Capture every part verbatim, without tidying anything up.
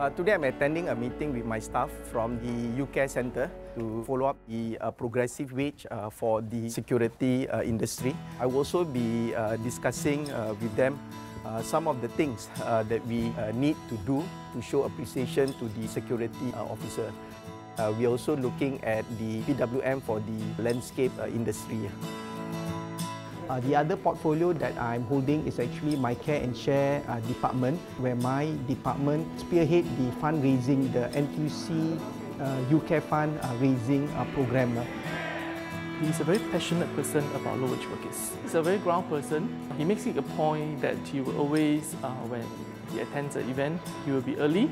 Uh, today I'm attending a meeting with my staff from the U Care Centre to follow up the uh, progressive wage uh, for the security uh, industry. I will also be uh, discussing uh, with them uh, some of the things uh, that we uh, need to do to show appreciation to the security uh, officer. Uh, we are also looking at the P W M for the landscape uh, industry. Uh, the other portfolio that I'm holding is actually my Care and Share uh, department, where my department spearhead the fundraising, the N Q C uh, U Care Fund uh, raising uh, program. He's a very passionate person about low-wage workers. He's a very ground person. He makes it a point that he will always, uh, when he attends an event, he will be early.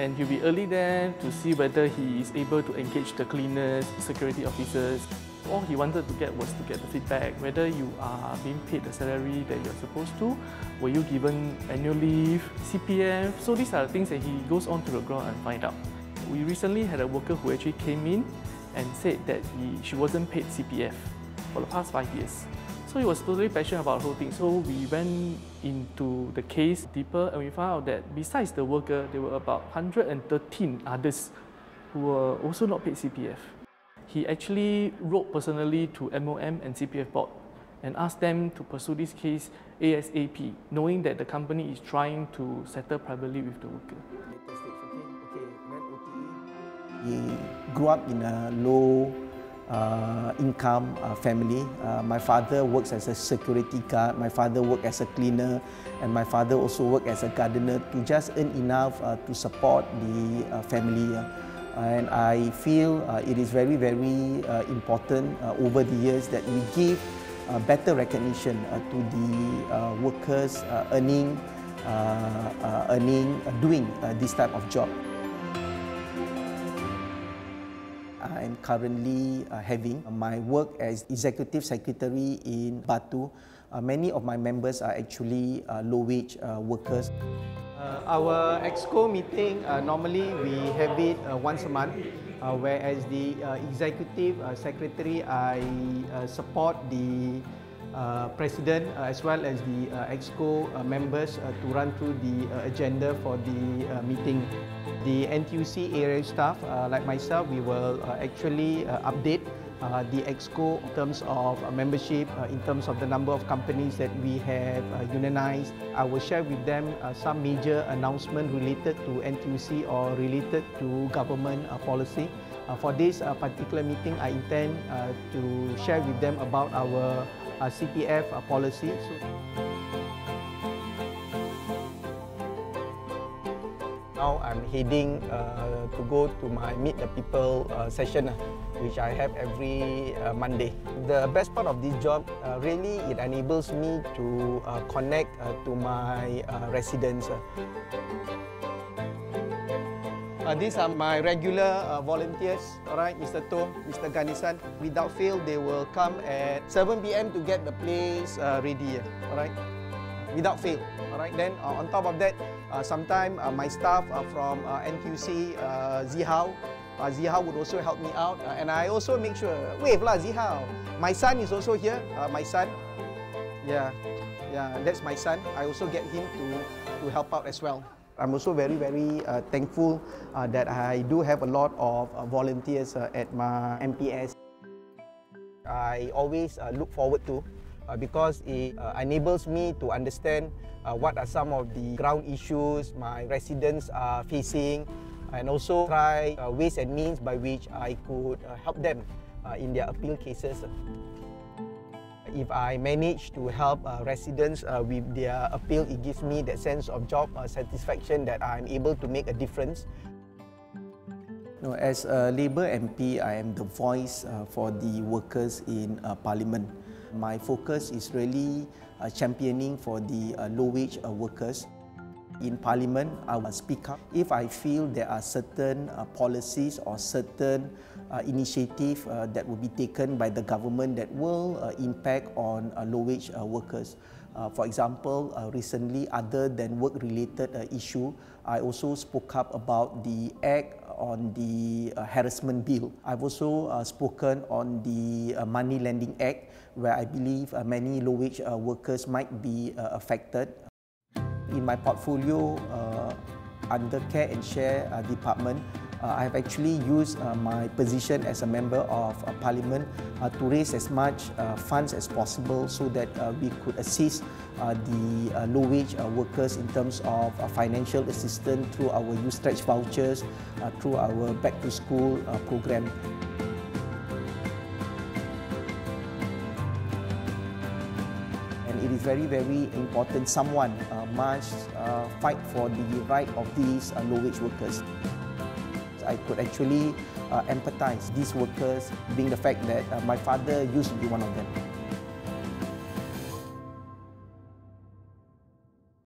And he'll be early there to see whether he is able to engage the cleaners, security officers. All he wanted to get was to get the feedback, whether you are being paid the salary that you're supposed to, were you given annual leave, C P F. So these are the things that he goes on to the ground and find out. We recently had a worker who actually came in and said that he, she wasn't paid C P F for the past five years. So he was totally passionate about the whole thing. So we went into the case deeper and we found out that besides the worker, there were about one hundred thirteen others who were also not paid C P F. He actually wrote personally to M O M and C P F Board and asked them to pursue this case ASAP, knowing that the company is trying to settle privately with the worker. He grew up in a low uh, income uh, family. Uh, my father works as a security guard, my father worked as a cleaner, and my father also worked as a gardener to just earn enough uh, to support the uh, family. Uh, And I feel uh, it is very, very uh, important uh, over the years that we give uh, better recognition uh, to the uh, workers uh, earning, uh, uh, earning, uh, doing uh, this type of job. I'm currently uh, having my work as Executive Secretary in Batu. Uh, many of my members are actually uh, low-wage uh, workers. Uh, our EXCO meeting, uh, normally we have it uh, once a month, uh, where as the uh, Executive uh, Secretary, I uh, support the uh, President uh, as well as the uh, EXCO uh, members uh, to run through the uh, agenda for the uh, meeting. The N T U C area staff, uh, like myself, we will uh, actually uh, update Uh, the EXCO in terms of uh, membership, uh, in terms of the number of companies that we have uh, unionized. I will share with them uh, some major announcement related to N T U C or related to government uh, policy. Uh, for this uh, particular meeting, I intend uh, to share with them about our uh, C P F uh, policy. So now I'm heading uh, to go to my Meet the People uh, session, which I have every uh, Monday. The best part of this job, uh, really, it enables me to uh, connect uh, to my uh, residents. Uh, these are my regular uh, volunteers, all right, Mister Toh, Mister Ganisan. Without fail, they will come at seven p m to get the place uh, ready, all right, without fail. All right, then uh, on top of that, uh, sometimes uh, my staff uh, from uh, N Q C, uh, Zihao, uh, Zihao would also help me out. Uh, and I also make sure, wave lah Zihao. My son is also here, uh, my son. Yeah, yeah, that's my son. I also get him to, to help out as well. I'm also very, very uh, thankful uh, that I do have a lot of uh, volunteers uh, at my M P S. I always uh, look forward to Uh, because it uh, enables me to understand uh, what are some of the ground issues my residents are facing, and also try uh, ways and means by which I could uh, help them uh, in their appeal cases. If I manage to help uh, residents uh, with their appeal, it gives me that sense of job uh, satisfaction that I'm able to make a difference. No, as a Labour M P, I am the voice uh, for the workers in uh, Parliament. My focus is really uh, championing for the uh, low-wage uh, workers. In Parliament, I will speak up if I feel there are certain uh, policies or certain uh, initiatives uh, that will be taken by the government that will uh, impact on uh, low-wage uh, workers. Uh, for example, uh, recently, other than work-related uh, issue, I also spoke up about the Act on the uh, Harassment Bill. I've also uh, spoken on the uh, Money Lending Act, where I believe uh, many low-wage uh, workers might be uh, affected. In my portfolio, uh, under Care and Share uh, department, uh, I have actually used uh, my position as a member of uh, parliament uh, to raise as much uh, funds as possible so that uh, we could assist uh, the uh, low-wage uh, workers in terms of uh, financial assistance through our U-Stretch vouchers, uh, through our back-to-school uh, program. It is very, very important someone uh, must uh, fight for the right of these uh, low-wage workers. I could actually uh, empathize these workers, being the fact that uh, my father used to be one of them.